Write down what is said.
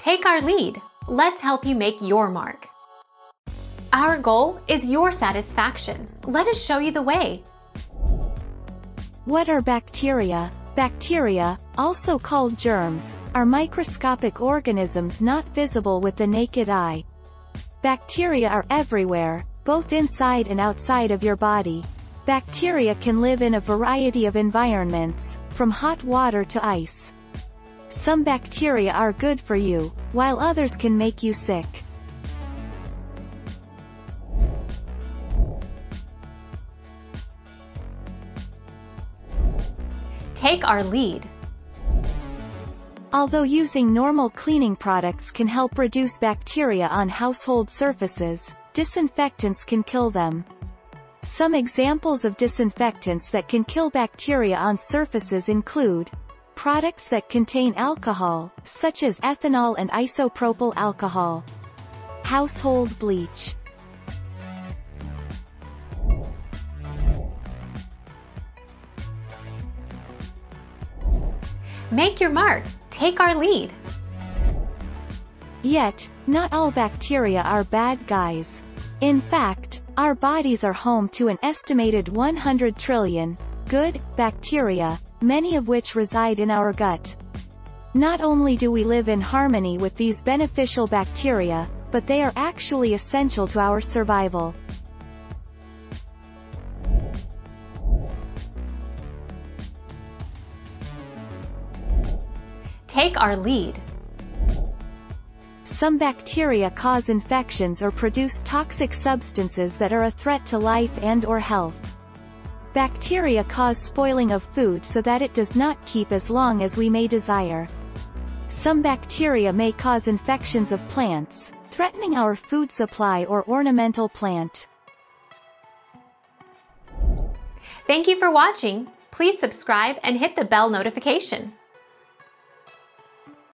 Take our lead. Let's help you make your mark. Our goal is your satisfaction. Let us show you the way. What are bacteria? Bacteria, also called germs, are microscopic organisms not visible with the naked eye. Bacteria are everywhere, both inside and outside of your body. Bacteria can live in a variety of environments, from hot water to ice. Some bacteria are good for you, while others can make you sick. Take our lead. Although using normal cleaning products can help reduce bacteria on household surfaces, disinfectants can kill them. Some examples of disinfectants that can kill bacteria on surfaces include products that contain alcohol, such as ethanol and isopropyl alcohol. Household bleach. Make your mark. Take our lead. Yet, not all bacteria are bad guys. In fact, our bodies are home to an estimated 100 trillion good bacteria, many of which reside in our gut. Not only do we live in harmony with these beneficial bacteria, but they are actually essential to our survival. Take our lead. Some bacteria cause infections or produce toxic substances that are a threat to life and/or health. Bacteria cause spoiling of food so that it does not keep as long as we may desire. Some bacteria may cause infections of plants, threatening our food supply or ornamental plant. Thank you for watching. Please subscribe and hit the bell notification.